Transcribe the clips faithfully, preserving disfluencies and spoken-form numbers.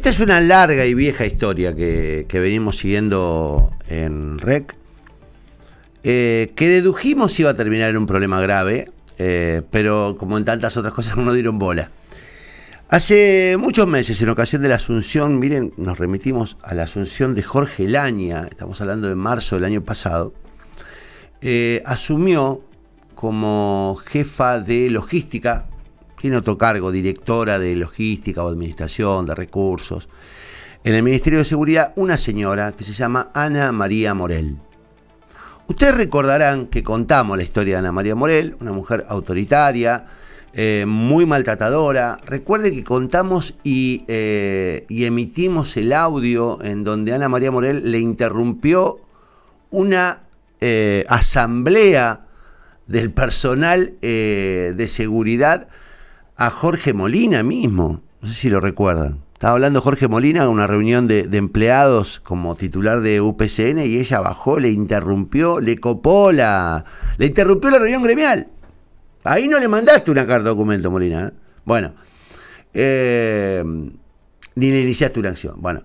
Esta es una larga y vieja historia que, que venimos siguiendo en R E C, eh, que dedujimos iba a terminar en un problema grave, eh, pero como en tantas otras cosas no dieron bola. Hace muchos meses, en ocasión de la asunción, miren, nos remitimos a la asunción de Jorge Laña, estamos hablando de marzo del año pasado, eh, asumió como jefa de logística, tiene otro cargo, directora de logística o administración de recursos, en el Ministerio de Seguridad, una señora que se llama Ana María Morel. Ustedes recordarán que contamos la historia de Ana María Morel, una mujer autoritaria, Eh, muy maltratadora. Recuerde que contamos y, eh, y emitimos el audio en donde Ana María Morel le interrumpió una eh, asamblea del personal eh, de seguridad a Jorge Molina mismo. No sé si lo recuerdan. Estaba hablando Jorge Molina en una reunión de, de empleados como titular de U P C N y ella bajó, le interrumpió, le copó la... le interrumpió la reunión gremial. Ahí no le mandaste una carta de documento, Molina, ¿eh? Bueno, eh, ni le iniciaste una acción. Bueno,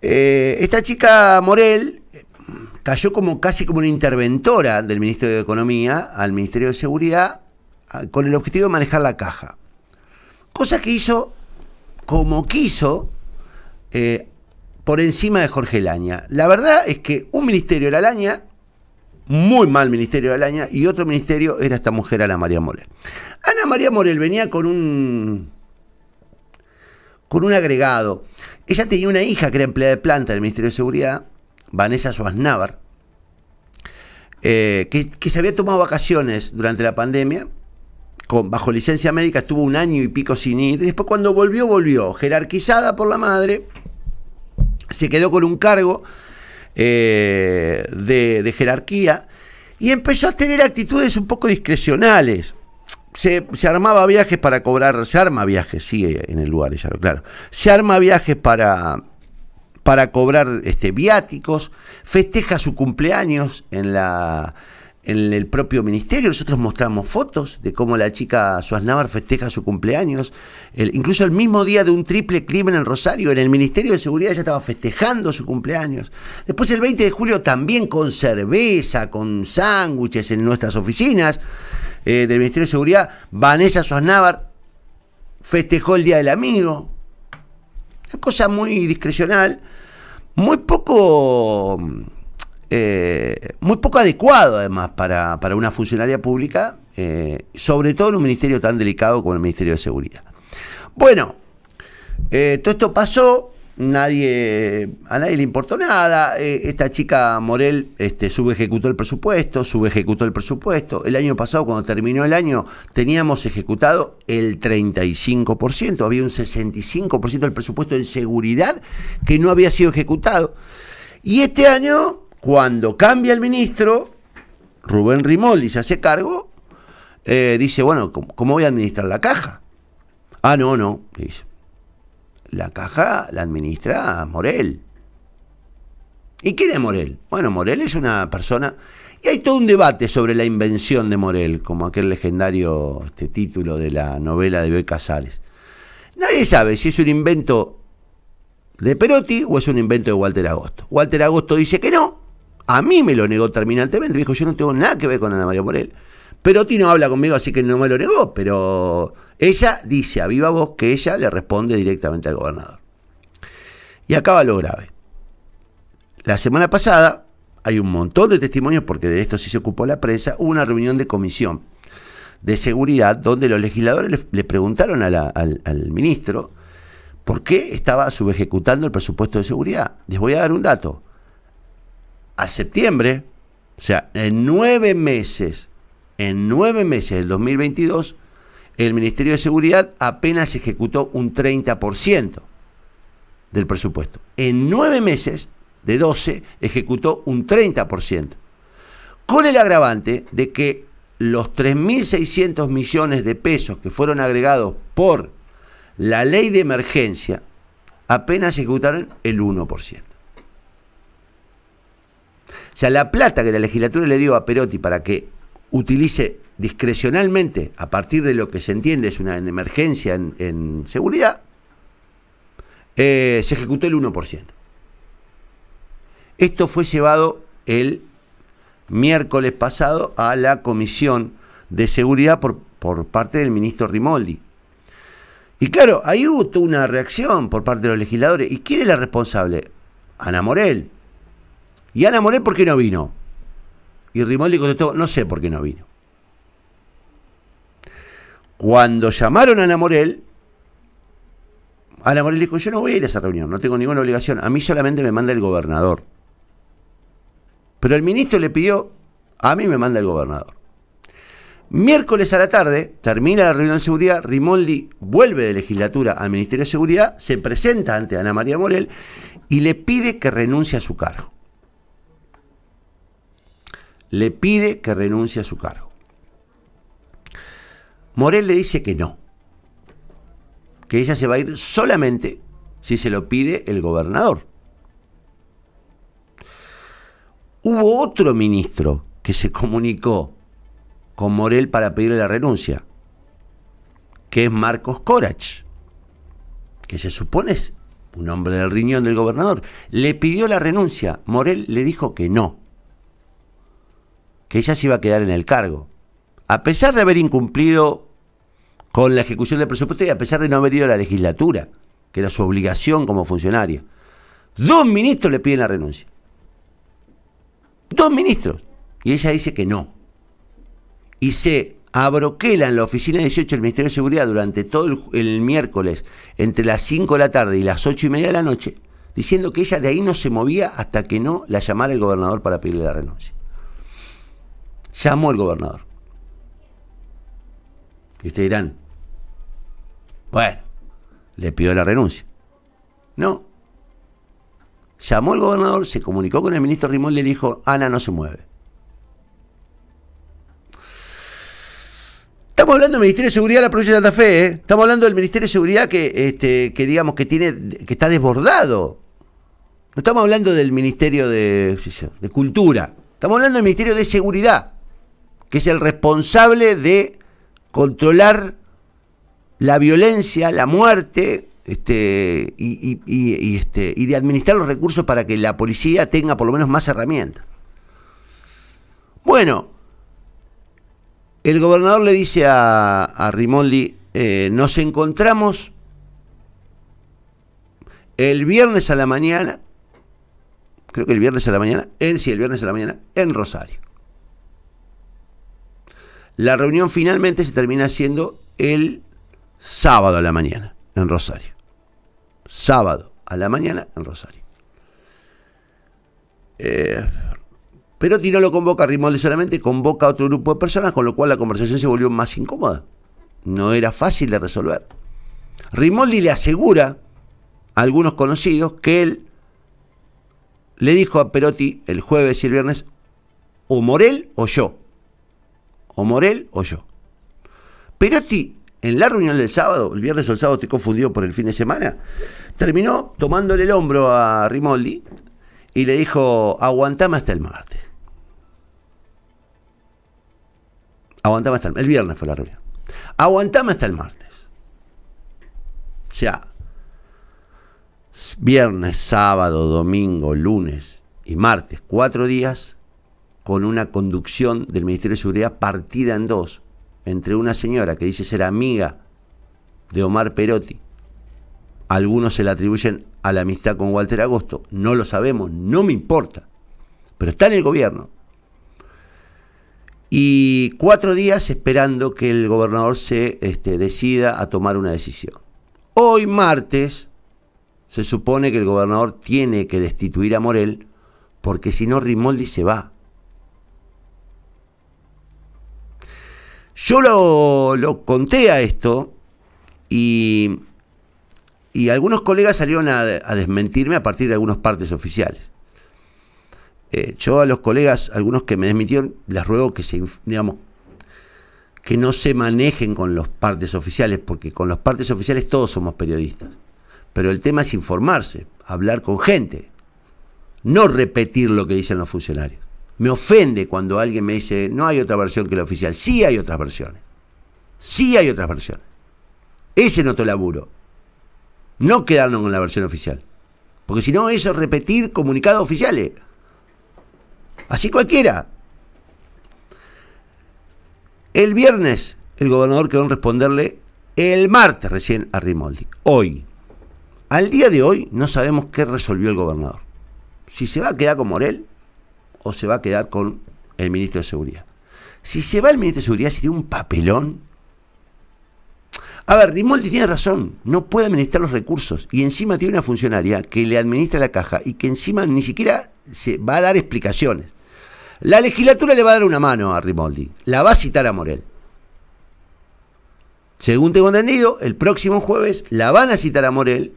eh, esta chica Morel cayó como casi como una interventora del Ministerio de Economía al Ministerio de Seguridad con el objetivo de manejar la caja. Cosa que hizo como quiso, eh, por encima de Jorge Laña. La verdad es que un ministerio era Laña, muy mal ministerio de Laña, y otro ministerio era esta mujer, Ana María Morel. Ana María Morel venía con un con un agregado. Ella tenía una hija que era empleada de planta del Ministerio de Seguridad, Vanessa Suasnávar, eh, que, que se había tomado vacaciones durante la pandemia, con, bajo licencia médica, estuvo un año y pico sin ir, y después cuando volvió, volvió, jerarquizada por la madre, se quedó con un cargo Eh, de, de jerarquía y empezó a tener actitudes un poco discrecionales. Se, se armaba viajes para cobrar, se arma viajes, sí, en el lugar, ya lo claro. Se arma viajes para, para cobrar este, viáticos, festeja su cumpleaños en, la, en el propio ministerio. Nosotros mostramos fotos de cómo la chica Suasnávar festeja su cumpleaños. El, incluso el mismo día de un triple crimen en Rosario, en el Ministerio de Seguridad ya estaba festejando su cumpleaños. Después el veinte de julio también con cerveza, con sándwiches en nuestras oficinas eh, del Ministerio de Seguridad. Vanessa Suasnávar festejó el Día del Amigo. Una cosa muy discrecional, muy poco... Eh, muy poco adecuado además para, para una funcionaria pública, eh, sobre todo en un ministerio tan delicado como el Ministerio de Seguridad. Bueno, eh, todo esto pasó, nadie, a nadie le importó nada, eh, esta chica Morel este, subejecutó el presupuesto, subejecutó el presupuesto, el año pasado cuando terminó el año teníamos ejecutado el treinta y cinco por ciento, había un sesenta y cinco por ciento del presupuesto en seguridad que no había sido ejecutado, y este año, cuando cambia el ministro, Rubén Rimoldi se hace cargo, eh, dice, bueno, ¿cómo, ¿cómo voy a administrar la caja? Ah, no, no, dice. La caja la administra Morel. ¿Y quién es Morel? Bueno, Morel es una persona... Y hay todo un debate sobre la invención de Morel, como aquel legendario este, título de la novela de Bioy Casares. Nadie sabe si es un invento de Perotti o es un invento de Walter Agosto. Walter Agosto dice que no. A mí me lo negó terminantemente, dijo, yo no tengo nada que ver con Ana María Morel. Perotti no habla conmigo, así que no me lo negó, pero ella dice a viva voz que ella le responde directamente al gobernador. Y acá va lo grave. La semana pasada, hay un montón de testimonios, porque de esto sí se ocupó la prensa, hubo una reunión de comisión de seguridad donde los legisladores le, le preguntaron a la, al, al ministro por qué estaba subejecutando el presupuesto de seguridad. Les voy a dar un dato. A septiembre, o sea, en nueve meses, en nueve meses del dos mil veintidós, el Ministerio de Seguridad apenas ejecutó un treinta por ciento del presupuesto. En nueve meses de doce ejecutó un treinta por ciento. Con el agravante de que los tres mil seiscientos millones de pesos que fueron agregados por la ley de emergencia, apenas ejecutaron el uno por ciento. O sea, la plata que la legislatura le dio a Perotti para que utilice discrecionalmente, a partir de lo que se entiende es una emergencia en, en seguridad, eh, se ejecutó el uno por ciento. Esto fue llevado el miércoles pasado a la Comisión de Seguridad por, por parte del ministro Rimoldi. Y claro, ahí hubo una reacción por parte de los legisladores. ¿Y quién es la responsable? Ana Morel. ¿Y Ana Morel por qué no vino? Y Rimoldi contestó, no sé por qué no vino. Cuando llamaron a Ana Morel, Ana Morel dijo, yo no voy a ir a esa reunión, no tengo ninguna obligación, a mí solamente me manda el gobernador. Pero el ministro le pidió, a mí me manda el gobernador. Miércoles a la tarde, termina la reunión de seguridad, Rimoldi vuelve de legislatura al Ministerio de Seguridad, se presenta ante Ana María Morel y le pide que renuncie a su cargo. Le pide que renuncie a su cargo. Morel le dice que no, que ella se va a ir solamente si se lo pide el gobernador. Hubo otro ministro que se comunicó con Morel para pedirle la renuncia, que es Marcos Corach, que se supone es un hombre del riñón del gobernador. Le pidió la renuncia, Morel le dijo que no, que ella se iba a quedar en el cargo, a pesar de haber incumplido con la ejecución del presupuesto y a pesar de no haber ido a la legislatura, que era su obligación como funcionaria. Dos ministros le piden la renuncia. Dos ministros. Y ella dice que no. Y se abroquela en la oficina dieciocho del Ministerio de Seguridad durante todo el, el miércoles, entre las cinco de la tarde y las ocho y media de la noche, diciendo que ella de ahí no se movía hasta que no la llamara el gobernador para pedirle la renuncia. Llamó el gobernador. Y ustedes dirán, bueno, le pidió la renuncia. No. Llamó el gobernador, se comunicó con el ministro Rimoldi y le dijo, Ana no se mueve. Estamos hablando del Ministerio de Seguridad de la provincia de Santa Fe, ¿eh? Estamos hablando del Ministerio de Seguridad que, este, que digamos que tiene, que está desbordado. No estamos hablando del Ministerio de, de Cultura. Estamos hablando del Ministerio de Seguridad, que es el responsable de controlar la violencia, la muerte, este, y, y, y, y, este, y de administrar los recursos para que la policía tenga por lo menos más herramientas. Bueno, el gobernador le dice a, a Rimoldi, eh, nos encontramos el viernes a la mañana, creo que el viernes a la mañana, en, sí, el viernes a la mañana, en Rosario. La reunión finalmente se termina haciendo el sábado a la mañana, en Rosario. Sábado a la mañana, en Rosario. Eh, Perotti no lo convoca a Rimoldi solamente, convoca a otro grupo de personas, con lo cual la conversación se volvió más incómoda. No era fácil de resolver. Rimoldi le asegura a algunos conocidos que él le dijo a Perotti el jueves y el viernes, o Morel o yo. O Morel o yo. Perotti, en la reunión del sábado, el viernes o el sábado, te confundió por el fin de semana, terminó tomándole el hombro a Rimoldi y le dijo, aguantame hasta el martes. Aguantame hasta el martes. El viernes fue la reunión. Aguantame hasta el martes. O sea, viernes, sábado, domingo, lunes y martes, cuatro días con una conducción del Ministerio de Seguridad partida en dos, entre una señora que dice ser amiga de Omar Perotti, algunos se la atribuyen a la amistad con Walter Agosto, no lo sabemos, no me importa, pero está en el gobierno, y cuatro días esperando que el gobernador se este, decida a tomar una decisión. Hoy martes se supone que el gobernador tiene que destituir a Morel, porque si no Rimoldi se va. Yo lo, lo conté a esto y, y algunos colegas salieron a, a desmentirme a partir de algunas partes oficiales. Eh, yo a los colegas, algunos que me desmintieron, les ruego que se, digamos, que no se manejen con los partes oficiales, porque con los partes oficiales todos somos periodistas. Pero el tema es informarse, hablar con gente, no repetir lo que dicen los funcionarios. Me ofende cuando alguien me dice, no hay otra versión que la oficial. Sí hay otras versiones. Sí hay otras versiones. Ese es nuestro laburo. No quedarnos con la versión oficial. Porque si no, eso es repetir comunicados oficiales. Así cualquiera. El viernes el gobernador quedó en responderle el martes recién a Rimoldi. Hoy. Al día de hoy no sabemos qué resolvió el gobernador. Si se va a quedar con Morel o se va a quedar con el ministro de Seguridad. Si se va el ministro de Seguridad sería un papelón. A ver, Rimoldi tiene razón, no puede administrar los recursos y encima tiene una funcionaria que le administra la caja y que encima ni siquiera se va a dar explicaciones. La legislatura le va a dar una mano a Rimoldi, la va a citar a Morel. Según tengo entendido, el próximo jueves la van a citar a Morel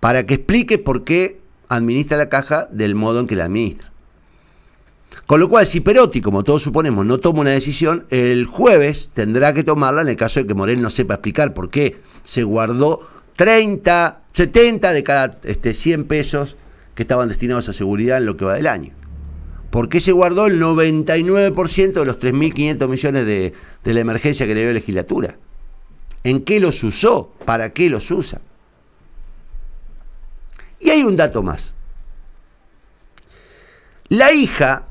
para que explique por qué administra la caja del modo en que la administra. Con lo cual, si Perotti, como todos suponemos, no toma una decisión, el jueves tendrá que tomarla en el caso de que Morel no sepa explicar por qué se guardó treinta, setenta de cada este, cien pesos que estaban destinados a seguridad en lo que va del año. ¿Por qué se guardó el noventa y nueve por ciento de los tres mil quinientos millones de, de la emergencia que le dio la legislatura? ¿En qué los usó? ¿Para qué los usa? Y hay un dato más. La hija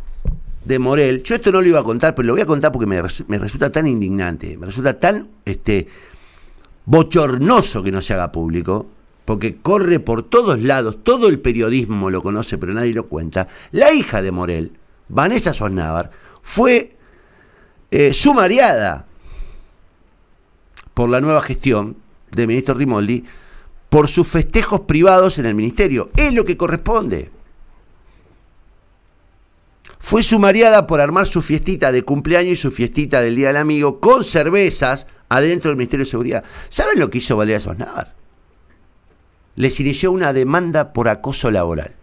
de Morel, yo esto no lo iba a contar, pero lo voy a contar porque me, me resulta tan indignante, me resulta tan este, bochornoso que no se haga público, porque corre por todos lados, todo el periodismo lo conoce, pero nadie lo cuenta. La hija de Morel, Vanessa Suasnávar, fue eh, sumariada por la nueva gestión del ministro Rimoldi por sus festejos privados en el ministerio. Es lo que corresponde. Fue sumariada por armar su fiestita de cumpleaños y su fiestita del Día del Amigo con cervezas adentro del Ministerio de Seguridad. ¿Saben lo que hizo Valeria Sosnavar? Les inició una demanda por acoso laboral.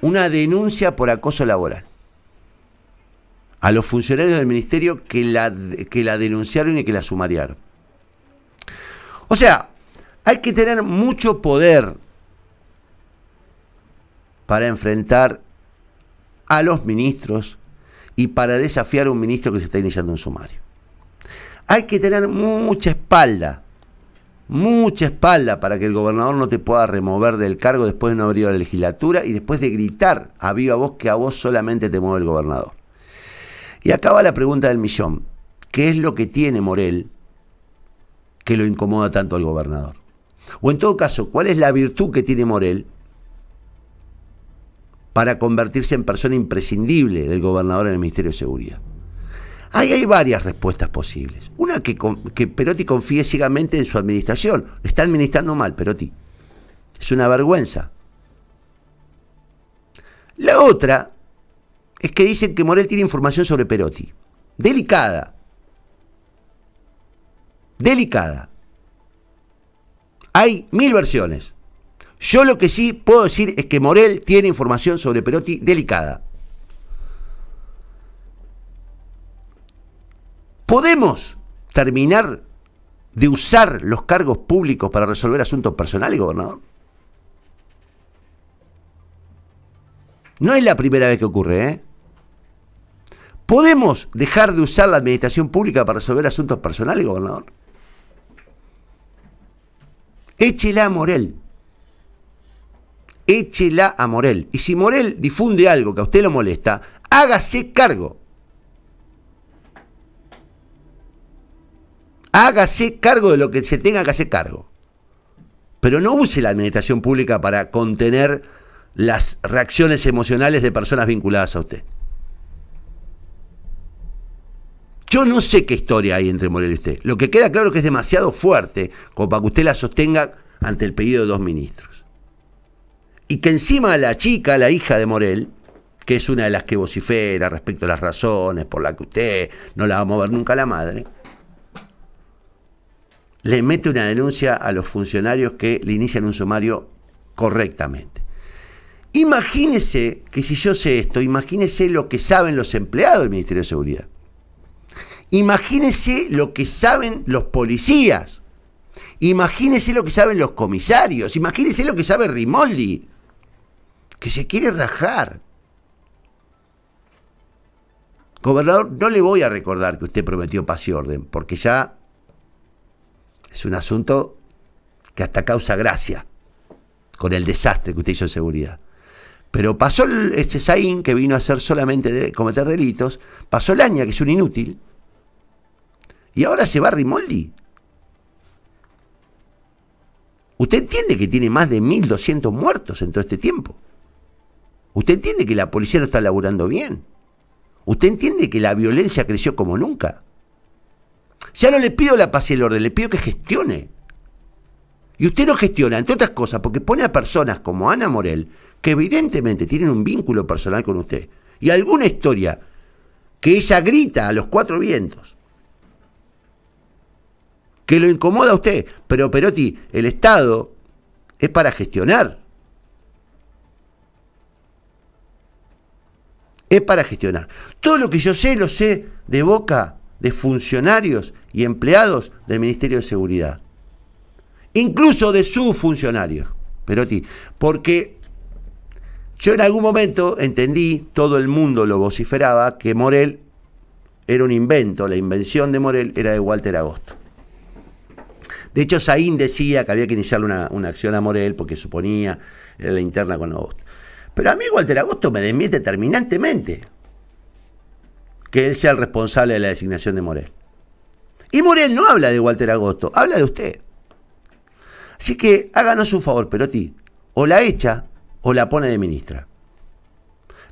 Una denuncia por acoso laboral. A los funcionarios del ministerio que la, que la denunciaron y que la sumariaron. O sea, hay que tener mucho poder para enfrentar a los ministros y para desafiar a un ministro que se está iniciando un sumario. Hay que tener mucha espalda, mucha espalda para que el gobernador no te pueda remover del cargo después de no haber ido a la legislatura y después de gritar a viva voz que a vos solamente te mueve el gobernador. Y acaba la pregunta del millón. ¿Qué es lo que tiene Morel que lo incomoda tanto al gobernador? O en todo caso, ¿cuál es la virtud que tiene Morel para convertirse en persona imprescindible del gobernador en el Ministerio de Seguridad? Ahí hay varias respuestas posibles. Una, que, que Perotti confíe ciegamente en su administración. Está administrando mal, Perotti. Es una vergüenza. La otra es que dicen que Morel tiene información sobre Perotti. Delicada. Delicada. Hay mil versiones. Yo lo que sí puedo decir es que Morel tiene información sobre Perotti delicada. ¿Podemos terminar de usar los cargos públicos para resolver asuntos personales, gobernador? No es la primera vez que ocurre, ¿eh? ¿Podemos dejar de usar la administración pública para resolver asuntos personales, gobernador? Échela a Morel. Échela a Morel. Y si Morel difunde algo que a usted lo molesta, hágase cargo. Hágase cargo de lo que se tenga que hacer cargo. Pero no use la administración pública para contener las reacciones emocionales de personas vinculadas a usted. Yo no sé qué historia hay entre Morel y usted. Lo que queda claro es que es demasiado fuerte como para que usted la sostenga ante el pedido de dos ministros. Y que encima la chica, la hija de Morel, que es una de las que vocifera respecto a las razones por las que usted no la va a mover nunca la madre, le mete una denuncia a los funcionarios que le inician un sumario correctamente. Imagínese que si yo sé esto, imagínese lo que saben los empleados del Ministerio de Seguridad. Imagínese lo que saben los policías. Imagínese lo que saben los comisarios. Imagínese lo que sabe Rimoldi. Que se quiere rajar. Gobernador, no le voy a recordar que usted prometió paz y orden, porque ya es un asunto que hasta causa gracia con el desastre que usted hizo en seguridad. Pero pasó el, este Saín, que vino a hacer solamente de cometer delitos, pasó Laña, que es un inútil, y ahora se va Rimoldi. ¿Usted entiende que tiene más de mil doscientos muertos en todo este tiempo? ¿Usted entiende que la policía no está laburando bien? ¿Usted entiende que la violencia creció como nunca? Ya no le pido la paz y el orden, le pido que gestione. Y usted no gestiona, entre otras cosas, porque pone a personas como Ana Morel, que evidentemente tienen un vínculo personal con usted, y alguna historia que ella grita a los cuatro vientos, que lo incomoda a usted. Pero Perotti, el Estado es para gestionar. Es para gestionar. Todo lo que yo sé, lo sé de boca de funcionarios y empleados del Ministerio de Seguridad. Incluso de sus funcionarios, Perotti. Porque yo en algún momento entendí, todo el mundo lo vociferaba, que Morel era un invento, la invención de Morel era de Walter Agosto. De hecho, Saín decía que había que iniciarle una, una acción a Morel porque suponía, era la interna con Agosto. Pero a mí Walter Agosto me desmiente terminantemente que él sea el responsable de la designación de Morel. Y Morel no habla de Walter Agosto, habla de usted. Así que háganos un favor, Perotti, o la echa o la pone de ministra.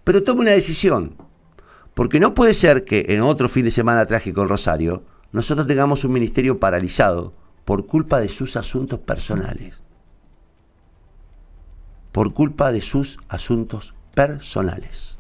Pero tome una decisión, porque no puede ser que en otro fin de semana trágico en Rosario nosotros tengamos un ministerio paralizado por culpa de sus asuntos personales. Por culpa de sus asuntos personales.